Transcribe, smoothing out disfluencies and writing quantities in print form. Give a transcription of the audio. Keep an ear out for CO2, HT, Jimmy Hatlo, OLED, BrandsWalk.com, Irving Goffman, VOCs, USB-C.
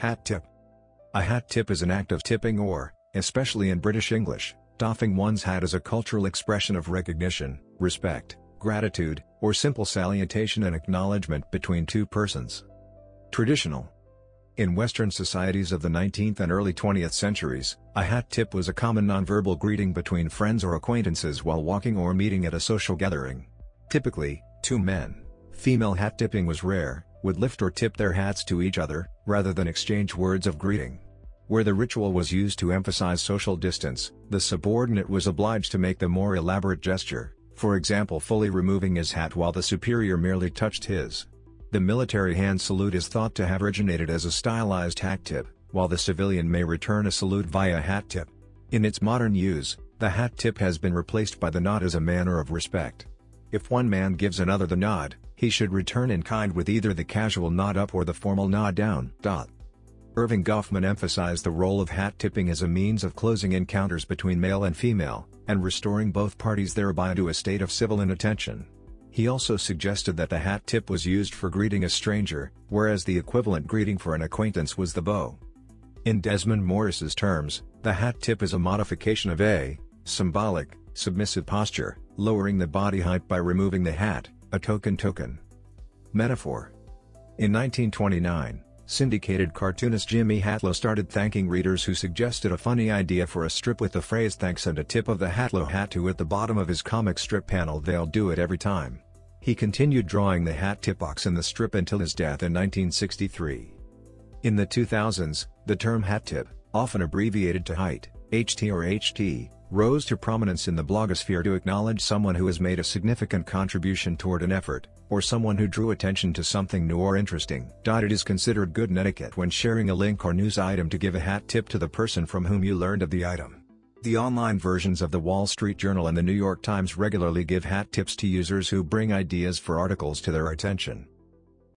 Hat tip. A hat tip is an act of tipping or, especially in British English, doffing one's hat as a cultural expression of recognition, respect, gratitude, or simple salutation and acknowledgement between two persons. Traditional. In Western societies of the 19th and early 20th centuries, a hat tip was a common nonverbal greeting between friends or acquaintances while walking or meeting at a social gathering. Typically, two men. Female hat tipping was rare, would lift or tip their hats to each other, rather than exchange words of greeting. Where the ritual was used to emphasize social distance, the subordinate was obliged to make the more elaborate gesture, for example fully removing his hat while the superior merely touched his. The military hand salute is thought to have originated as a stylized hat tip, while the civilian may return a salute via hat tip. In its modern use, the hat tip has been replaced by the nod as a manner of respect. If one man gives another the nod, he should return in kind with either the casual nod up or the formal nod down. Irving Goffman emphasized the role of hat tipping as a means of closing encounters between male and female, and restoring both parties thereby to a state of civil attention. He also suggested that the hat tip was used for greeting a stranger, whereas the equivalent greeting for an acquaintance was the bow. In Desmond Morris's terms, the hat tip is a modification of a symbolic, submissive posture, lowering the body height by removing the hat, a token. Metaphor. In 1929, syndicated cartoonist Jimmy Hatlo started thanking readers who suggested a funny idea for a strip with the phrase "thanks" and a tip of the Hatlo hat at the bottom of his comic strip panel "They'll do it every time." He continued drawing the hat tip box in the strip until his death in 1963. In the 2000s, the term hat tip, often abbreviated to HIT, HT or HT, rose to prominence in the blogosphere to acknowledge someone who has made a significant contribution toward an effort, or someone who drew attention to something new or interesting. It is considered good etiquette when sharing a link or news item to give a hat tip to the person from whom you learned of the item. The online versions of the Wall Street Journal and the New York Times regularly give hat tips to users who bring ideas for articles to their attention.